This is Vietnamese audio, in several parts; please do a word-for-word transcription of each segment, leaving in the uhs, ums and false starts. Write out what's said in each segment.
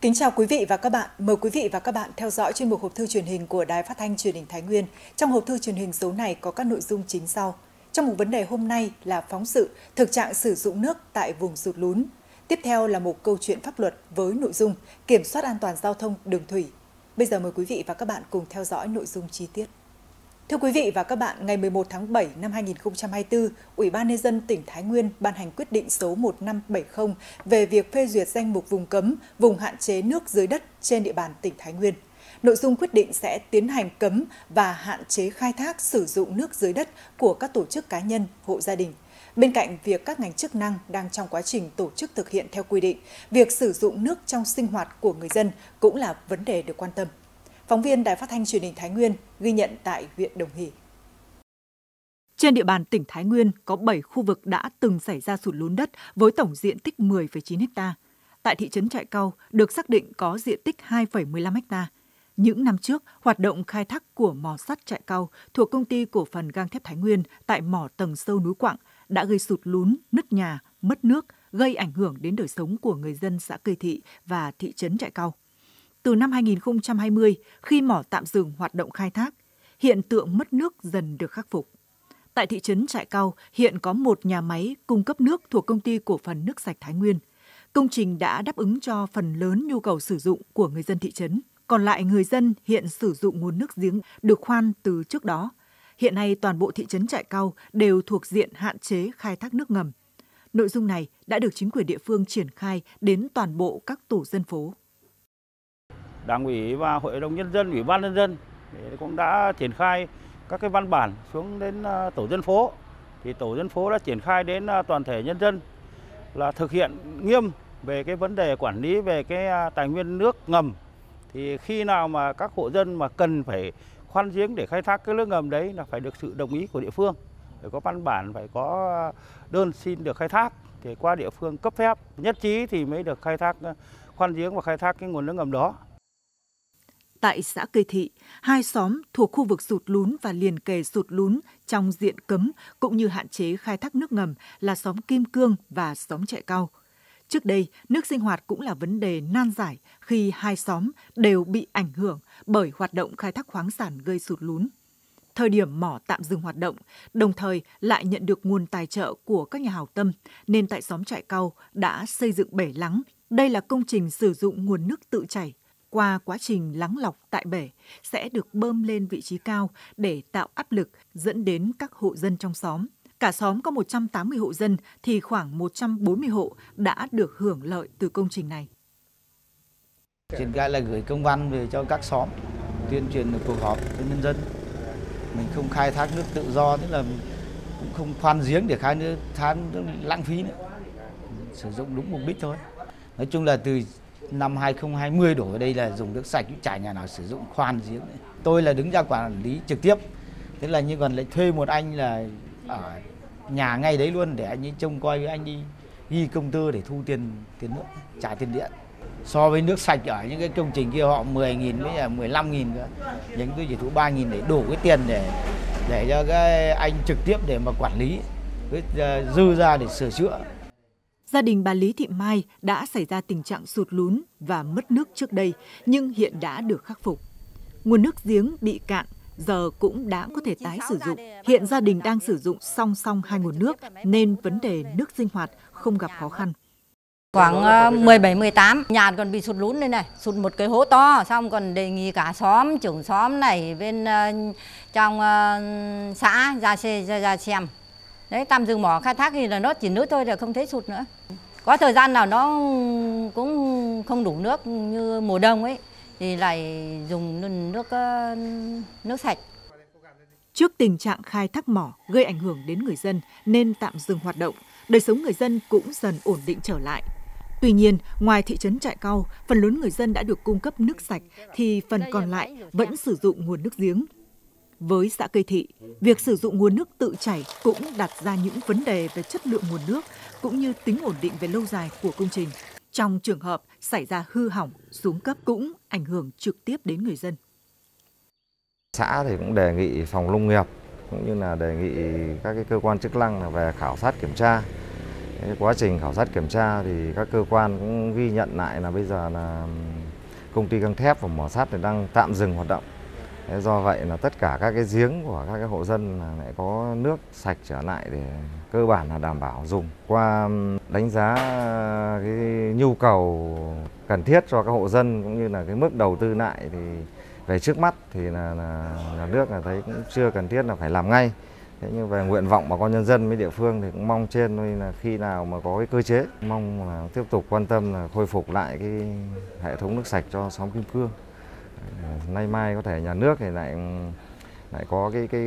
Kính chào quý vị và các bạn. Mời quý vị và các bạn theo dõi chuyên mục hộp thư truyền hình của Đài Phát thanh Truyền hình Thái Nguyên. Trong hộp thư truyền hình số này có các nội dung chính sau. Trong mục vấn đề hôm nay là phóng sự thực trạng sử dụng nước tại vùng sụt lún. Tiếp theo là một câu chuyện pháp luật với nội dung kiểm soát an toàn giao thông đường thủy. Bây giờ mời quý vị và các bạn cùng theo dõi nội dung chi tiết. Thưa quý vị và các bạn, ngày mười một tháng bảy năm hai nghìn không trăm hai mươi tư, Ủy ban Nhân dân tỉnh Thái Nguyên ban hành quyết định số một năm bảy không về việc phê duyệt danh mục vùng cấm, vùng hạn chế nước dưới đất trên địa bàn tỉnh Thái Nguyên. Nội dung quyết định sẽ tiến hành cấm và hạn chế khai thác sử dụng nước dưới đất của các tổ chức cá nhân, hộ gia đình. Bên cạnh việc các ngành chức năng đang trong quá trình tổ chức thực hiện theo quy định, việc sử dụng nước trong sinh hoạt của người dân cũng là vấn đề được quan tâm. Phóng viên Đài Phát thanh Truyền hình Thái Nguyên ghi nhận tại huyện Đồng Hỷ. Trên địa bàn tỉnh Thái Nguyên có bảy khu vực đã từng xảy ra sụt lún đất với tổng diện tích mười phẩy chín héc ta. Tại thị trấn Trại Cao được xác định có diện tích hai phẩy mười lăm héc ta. Những năm trước, hoạt động khai thác của mỏ sắt Trại Cao thuộc công ty cổ phần Gang thép Thái Nguyên tại mỏ tầng sâu núi Quảng đã gây sụt lún, nứt nhà, mất nước, gây ảnh hưởng đến đời sống của người dân xã Cây Thị và thị trấn Trại Cao. Từ năm hai nghìn không trăm hai mươi, khi mỏ tạm dừng hoạt động khai thác, hiện tượng mất nước dần được khắc phục. Tại thị trấn Trại Cao, hiện có một nhà máy cung cấp nước thuộc công ty cổ phần nước sạch Thái Nguyên. Công trình đã đáp ứng cho phần lớn nhu cầu sử dụng của người dân thị trấn. Còn lại người dân hiện sử dụng nguồn nước giếng được khoan từ trước đó. Hiện nay toàn bộ thị trấn Trại Cao đều thuộc diện hạn chế khai thác nước ngầm. Nội dung này đã được chính quyền địa phương triển khai đến toàn bộ các tổ dân phố. Đảng ủy và Hội đồng Nhân dân, Ủy ban Nhân dân cũng đã triển khai các cái văn bản xuống đến tổ dân phố. Thì tổ dân phố đã triển khai đến toàn thể nhân dân là thực hiện nghiêm về cái vấn đề quản lý về cái tài nguyên nước ngầm. Thì khi nào mà các hộ dân mà cần phải khoan giếng để khai thác cái nước ngầm đấy là phải được sự đồng ý của địa phương. Phải có văn bản, phải có đơn xin được khai thác. Thì qua địa phương cấp phép nhất trí thì mới được khai thác khoan giếng và khai thác cái nguồn nước ngầm đó. Tại xã Cây Thị, hai xóm thuộc khu vực sụt lún và liền kề sụt lún trong diện cấm cũng như hạn chế khai thác nước ngầm là xóm Kim Cương và xóm Trại Cao. Trước đây, nước sinh hoạt cũng là vấn đề nan giải khi hai xóm đều bị ảnh hưởng bởi hoạt động khai thác khoáng sản gây sụt lún. Thời điểm mỏ tạm dừng hoạt động, đồng thời lại nhận được nguồn tài trợ của các nhà hảo tâm, nên tại xóm Trại Cao đã xây dựng bể lắng. Đây là công trình sử dụng nguồn nước tự chảy. Qua quá trình lắng lọc tại bể sẽ được bơm lên vị trí cao để tạo áp lực dẫn đến các hộ dân trong xóm. Cả xóm có một trăm tám mươi hộ dân thì khoảng một trăm bốn mươi hộ đã được hưởng lợi từ công trình này. Triển khai là gửi công văn về cho các xóm, tuyên truyền được cuộc họp cho nhân dân. Mình không khai thác nước tự do, tức là mình cũng không khoan giếng để khai nước, than nước lãng phí nữa. Sử dụng đúng mục đích thôi. Nói chung là từ năm hai nghìn không trăm hai mươi đổ ở đây là dùng nước sạch, cũng chả nhà nào sử dụng khoan giếng. Tôi là đứng ra quản lý trực tiếp, thế là như còn lại thuê một anh là ở nhà ngay đấy luôn để anh ấy trông coi, với anh đi ghi công tơ để thu tiền tiền nước, trả tiền điện. So với nước sạch ở những cái công trình kia họ mười nghìn với là mười lăm nghìn cơ, nhưng tôi chỉ thu ba nghìn để đủ cái tiền để để cho cái anh trực tiếp để mà quản lý, với dư ra để sửa chữa. Gia đình bà Lý Thị Mai đã xảy ra tình trạng sụt lún và mất nước trước đây, nhưng hiện đã được khắc phục. Nguồn nước giếng bị cạn, giờ cũng đã có thể tái sử dụng. Hiện gia đình đang sử dụng song song hai nguồn nước, nên vấn đề nước sinh hoạt không gặp khó khăn. Khoảng mười bảy mười tám, nhà còn bị sụt lún đây này, sụt một cái hố to, xong còn đề nghị cả xóm, trưởng xóm này, bên trong xã ra, xe, ra, ra xem. Đấy, tạm dừng mỏ khai thác thì là nó chỉ nước thôi, là không thấy sụt nữa. Có thời gian nào nó cũng không đủ nước như mùa đông ấy thì lại dùng nước nước sạch. Trước tình trạng khai thác mỏ gây ảnh hưởng đến người dân nên tạm dừng hoạt động, đời sống người dân cũng dần ổn định trở lại. Tuy nhiên, ngoài thị trấn Trại Cao, phần lớn người dân đã được cung cấp nước sạch thì phần còn lại vẫn sử dụng nguồn nước giếng. Với xã Cây Thị, việc sử dụng nguồn nước tự chảy cũng đặt ra những vấn đề về chất lượng nguồn nước cũng như tính ổn định về lâu dài của công trình. Trong trường hợp xảy ra hư hỏng, xuống cấp cũng ảnh hưởng trực tiếp đến người dân. Xã thì cũng đề nghị phòng nông nghiệp cũng như là đề nghị các cái cơ quan chức năng là về khảo sát kiểm tra Quá trình khảo sát kiểm tra thì các cơ quan cũng ghi nhận lại là bây giờ là công ty gang thép và mỏ sắt thì đang tạm dừng hoạt động. Do vậy là tất cả các cái giếng của các cái hộ dân lại có nước sạch trở lại để cơ bản là đảm bảo dùng. Qua đánh giá cái nhu cầu cần thiết cho các hộ dân cũng như là cái mức đầu tư lại thì về trước mắt thì là, là nhà nước là thấy cũng chưa cần thiết là phải làm ngay. Thế nhưng về nguyện vọng bà con nhân dân với địa phương thì cũng mong trên là khi nào mà có cái cơ chế, mong là tiếp tục quan tâm là khôi phục lại cái hệ thống nước sạch cho xóm Kim Cương. Nay mai có thể nhà nước thì lại lại có cái cái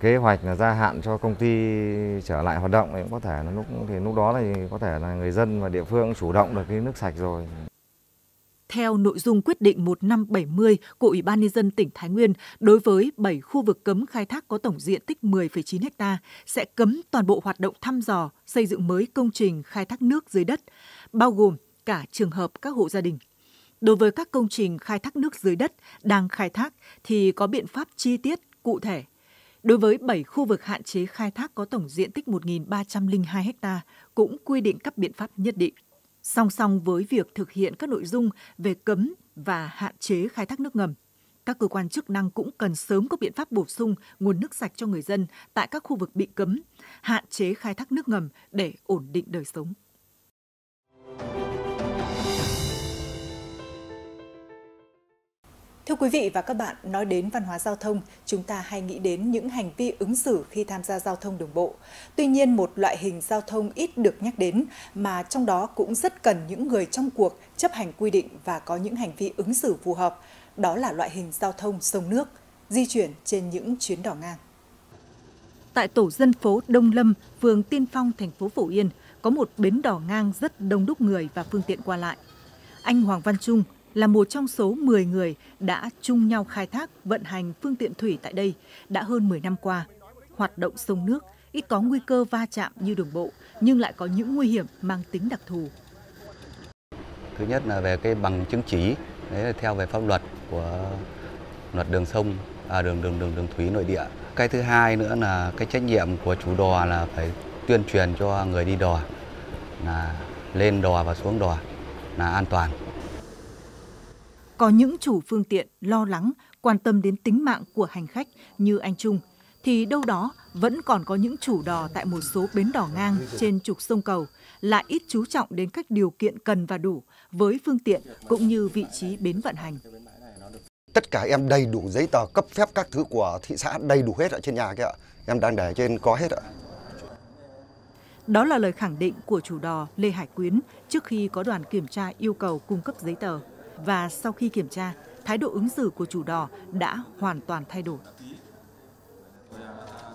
kế hoạch là gia hạn cho công ty trở lại hoạt động, thì cũng có thể là lúc thì lúc đó thì có thể là người dân và địa phương chủ động được cái nước sạch rồi. Theo nội dung quyết định một nghìn năm trăm bảy mươi của Ủy ban Nhân dân tỉnh Thái Nguyên, đối với bảy khu vực cấm khai thác có tổng diện tích mười phẩy chín ha sẽ cấm toàn bộ hoạt động thăm dò, xây dựng mới công trình khai thác nước dưới đất, bao gồm cả trường hợp các hộ gia đình. Đối với các công trình khai thác nước dưới đất đang khai thác thì có biện pháp chi tiết, cụ thể. Đối với bảy khu vực hạn chế khai thác có tổng diện tích một nghìn ba trăm linh hai ha cũng quy định các biện pháp nhất định. Song song với việc thực hiện các nội dung về cấm và hạn chế khai thác nước ngầm, các cơ quan chức năng cũng cần sớm có biện pháp bổ sung nguồn nước sạch cho người dân tại các khu vực bị cấm, hạn chế khai thác nước ngầm để ổn định đời sống. Thưa quý vị và các bạn, nói đến văn hóa giao thông, chúng ta hay nghĩ đến những hành vi ứng xử khi tham gia giao thông đường bộ. Tuy nhiên, một loại hình giao thông ít được nhắc đến mà trong đó cũng rất cần những người trong cuộc chấp hành quy định và có những hành vi ứng xử phù hợp. Đó là loại hình giao thông sông nước, di chuyển trên những chuyến đò ngang. Tại tổ dân phố Đông Lâm, phường Tiên Phong, thành phố Phổ Yên, có một bến đò ngang rất đông đúc người và phương tiện qua lại. Anh Hoàng Văn Trung là một trong số mười người đã chung nhau khai thác, vận hành phương tiện thủy tại đây đã hơn mười năm qua. Hoạt động sông nước ít có nguy cơ va chạm như đường bộ, nhưng lại có những nguy hiểm mang tính đặc thù. Thứ nhất là về cái bằng chứng chỉ, đấy là theo về pháp luật của luật đường sông, à, đường đường đường đường thủy nội địa. Cái thứ hai nữa là cái trách nhiệm của chủ đò là phải tuyên truyền cho người đi đò là lên đò và xuống đò là an toàn. Có những chủ phương tiện lo lắng, quan tâm đến tính mạng của hành khách như anh Trung, thì đâu đó vẫn còn có những chủ đò tại một số bến đò ngang trên trục sông Cầu lại ít chú trọng đến các điều kiện cần và đủ với phương tiện cũng như vị trí bến vận hành. Tất cả em đầy đủ giấy tờ cấp phép các thứ của thị xã đầy đủ hết ở trên nhà kia ạ. Em đang để trên có hết ạ. Đó là lời khẳng định của chủ đò Lê Hải Quyến trước khi có đoàn kiểm tra yêu cầu cung cấp giấy tờ. Và sau khi kiểm tra, thái độ ứng xử của chủ đò đã hoàn toàn thay đổi.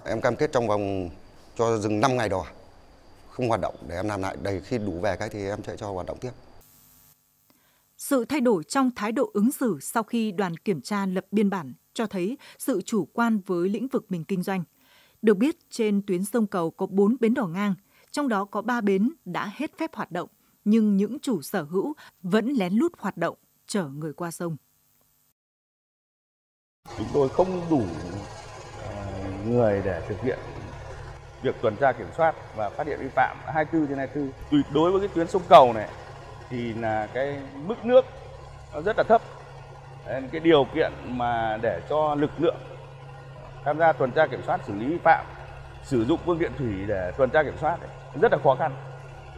Em cam kết trong vòng cho dừng năm ngày đò, không hoạt động để em làm lại. Đây khi đủ về cái thì em sẽ cho hoạt động tiếp. Sự thay đổi trong thái độ ứng xử sau khi đoàn kiểm tra lập biên bản cho thấy sự chủ quan với lĩnh vực mình kinh doanh. Được biết, trên tuyến sông Cầu có bốn bến đò ngang, trong đó có ba bến đã hết phép hoạt động. Nhưng những chủ sở hữu vẫn lén lút hoạt động, chở người qua sông. Chúng tôi không đủ người để thực hiện việc tuần tra kiểm soát và phát hiện vi phạm hai mươi tư trên hai mươi tư. Tuyệt đối với cái tuyến sông Cầu này thì là cái mức nước nó rất là thấp. Nên cái điều kiện mà để cho lực lượng tham gia tuần tra kiểm soát xử lý vi phạm, sử dụng phương tiện thủy để tuần tra kiểm soát này, rất là khó khăn.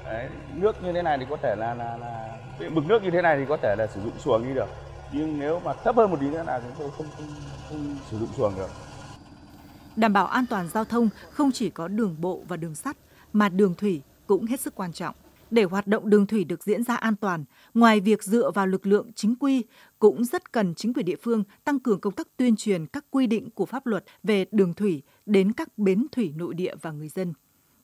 Đấy, nước như thế này thì có thể là, là, là mực nước như thế này thì có thể là sử dụng xuồng đi được, nhưng nếu mà thấp hơn một tí nữa là chúng tôi không, không, không sử dụng xuồng được. Đảm bảo an toàn giao thông không chỉ có đường bộ và đường sắt mà đường thủy cũng hết sức quan trọng. Để hoạt động đường thủy được diễn ra an toàn, ngoài việc dựa vào lực lượng chính quy, cũng rất cần chính quyền địa phương tăng cường công tác tuyên truyền các quy định của pháp luật về đường thủy đến các bến thủy nội địa và người dân.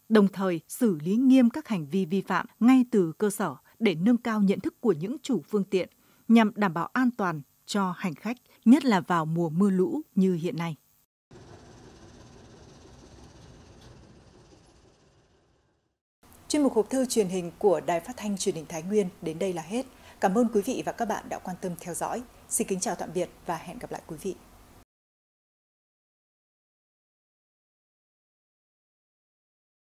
Đồng thời xử lý nghiêm các hành vi vi phạm ngay từ cơ sở để nâng cao nhận thức của những chủ phương tiện nhằm đảm bảo an toàn cho hành khách, nhất là vào mùa mưa lũ như hiện nay. Chuyên mục Hộp thư truyền hình của Đài Phát thanh Truyền hình Thái Nguyên đến đây là hết. Cảm ơn quý vị và các bạn đã quan tâm theo dõi. Xin kính chào tạm biệt và hẹn gặp lại quý vị.